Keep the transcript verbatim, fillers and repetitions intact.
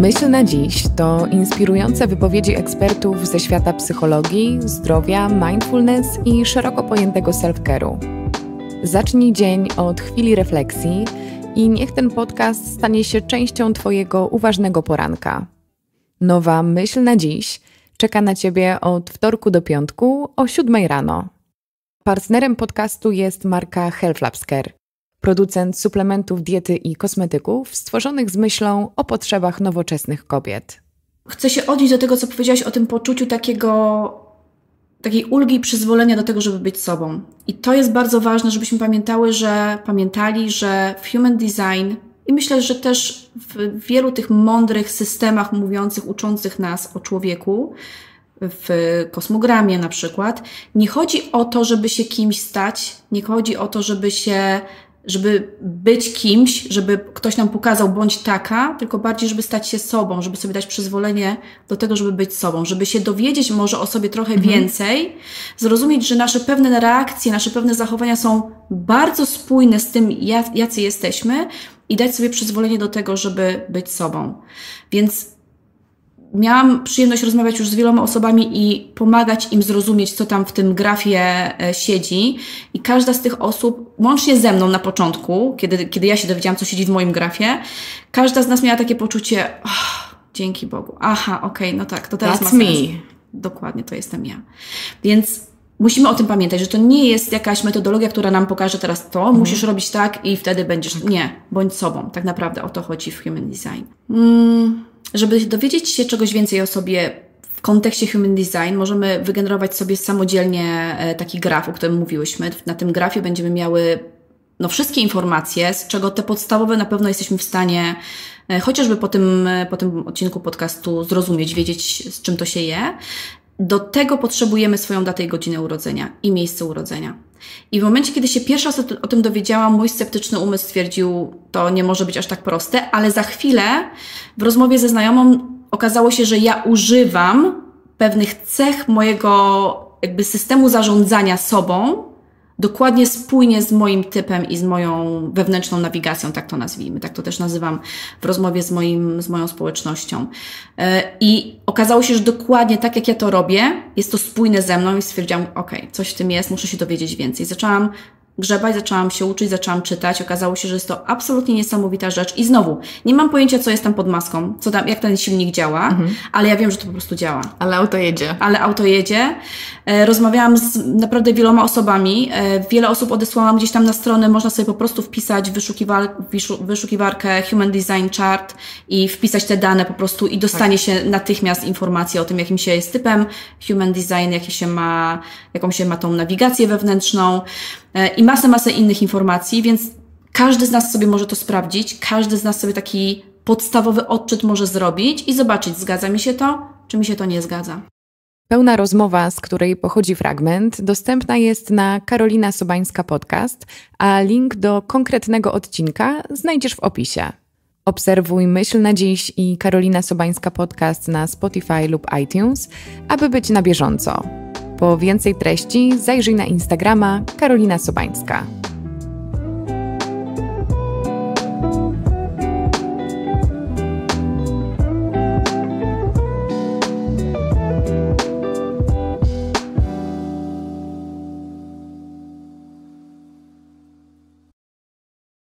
Myśl na dziś to inspirujące wypowiedzi ekspertów ze świata psychologii, zdrowia, mindfulness i szeroko pojętego self-care'u. Zacznij dzień od chwili refleksji i niech ten podcast stanie się częścią Twojego uważnego poranka. Nowa myśl na dziś czeka na Ciebie od wtorku do piątku o siódmej rano. Partnerem podcastu jest marka Health Labs Care, producent suplementów diety i kosmetyków stworzonych z myślą o potrzebach nowoczesnych kobiet. Chcę się odnieść do tego, co powiedziałaś o tym poczuciu takiego, takiej ulgi i przyzwolenia do tego, żeby być sobą. I to jest bardzo ważne, żebyśmy pamiętały, że pamiętali, że w Human Design i myślę, że też w wielu tych mądrych systemach mówiących, uczących nas o człowieku, w kosmogramie na przykład, nie chodzi o to, żeby się kimś stać, nie chodzi o to, żeby się żeby być kimś, żeby ktoś nam pokazał bądź taka, tylko bardziej, żeby stać się sobą, żeby sobie dać przyzwolenie do tego, żeby być sobą, żeby się dowiedzieć może o sobie trochę mhm. więcej, zrozumieć, że nasze pewne reakcje, nasze pewne zachowania są bardzo spójne z tym, jacy jesteśmy i dać sobie przyzwolenie do tego, żeby być sobą. Więc miałam przyjemność rozmawiać już z wieloma osobami i pomagać im zrozumieć, co tam w tym grafie siedzi. I każda z tych osób, łącznie ze mną na początku, kiedy, kiedy ja się dowiedziałam, co siedzi w moim grafie, każda z nas miała takie poczucie, oh, dzięki Bogu, aha, okej, okay, no tak, to teraz That's ma sens. Me. Dokładnie, to jestem ja. Więc musimy o tym pamiętać, że to nie jest jakaś metodologia, która nam pokaże teraz to, mhm. musisz robić tak i wtedy będziesz... Okay. Nie, bądź sobą, tak naprawdę o to chodzi w Human Design. Mm. Żeby dowiedzieć się czegoś więcej o sobie w kontekście Human Design, możemy wygenerować sobie samodzielnie taki graf, o którym mówiłyśmy. Na tym grafie będziemy miały no, wszystkie informacje, z czego te podstawowe na pewno jesteśmy w stanie chociażby po tym, po tym odcinku podcastu zrozumieć, wiedzieć z czym to się je. Do tego potrzebujemy swoją datę i godzinę urodzenia i miejsce urodzenia. I w momencie, kiedy się pierwsza o tym dowiedziałam, mój sceptyczny umysł stwierdził, to nie może być aż tak proste, ale za chwilę w rozmowie ze znajomą okazało się, że ja używam pewnych cech mojego jakby systemu zarządzania sobą, dokładnie spójnie z moim typem i z moją wewnętrzną nawigacją, tak to nazwijmy, tak to też nazywam w rozmowie z, moim, z moją społecznością. I okazało się, że dokładnie tak jak ja to robię, jest to spójne ze mną i stwierdziłam, okej, okay, coś w tym jest, muszę się dowiedzieć więcej. Zaczęłam grzebać, zaczęłam się uczyć, zaczęłam czytać, okazało się, że jest to absolutnie niesamowita rzecz i znowu, nie mam pojęcia, co jest tam pod maską, co tam, jak ten silnik działa, mhm. ale ja wiem, że to po prostu działa. Ale auto jedzie. Ale auto jedzie. Rozmawiałam z naprawdę wieloma osobami, wiele osób odesłałam gdzieś tam na stronę, można sobie po prostu wpisać wyszukiwarkę Human Design Chart i wpisać te dane po prostu i dostanie tak. się natychmiast informacji o tym, jakim się jest typem Human Design, jakie się ma, jaką się ma tą nawigację wewnętrzną, i masę, masę innych informacji, więc każdy z nas sobie może to sprawdzić, każdy z nas sobie taki podstawowy odczyt może zrobić i zobaczyć, zgadza mi się to, czy mi się to nie zgadza. Pełna rozmowa, z której pochodzi fragment, dostępna jest na Karolina Sobańska Podcast, a link do konkretnego odcinka znajdziesz w opisie. Obserwuj Myśl na dziś i Karolina Sobańska Podcast na Spotify lub iTunes, aby być na bieżąco. Po więcej treści zajrzyj na Instagrama Karolina Sobańska.